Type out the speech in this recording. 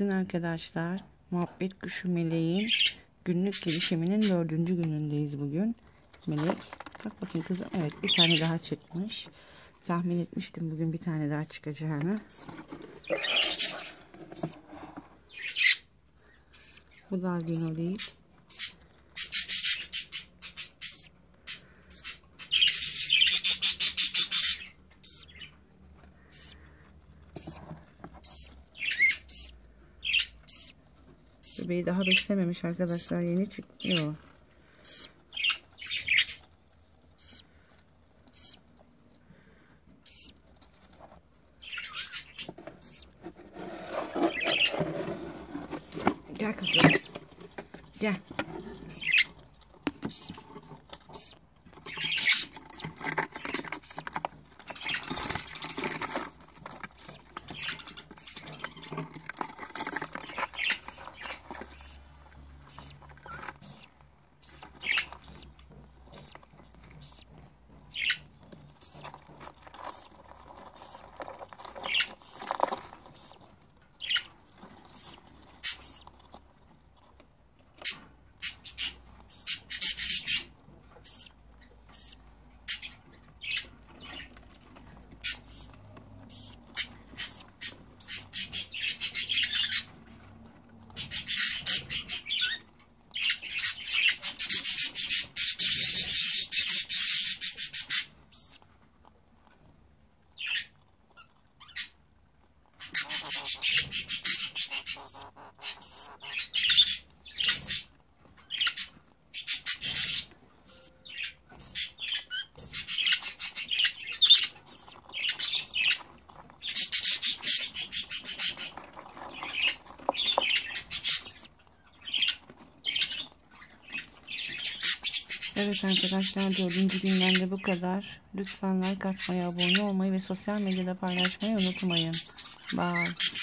Günaydın arkadaşlar. Muhabbet Kuşu Melek'in günlük gelişiminin 4. günündeyiz bugün. Melek, bak bakın kızım, evet bir tane daha çıkmış. Tahmin etmiştim bugün bir tane daha çıkacağını. Bu da albino. Bebeği daha beslememiş arkadaşlar, yeni çıkıyor. Gel kızım, gel. Evet arkadaşlar, 4. günden de bu kadar. Lütfen like atmayı, abone olmayı ve sosyal medyada paylaşmayı unutmayın. Bye.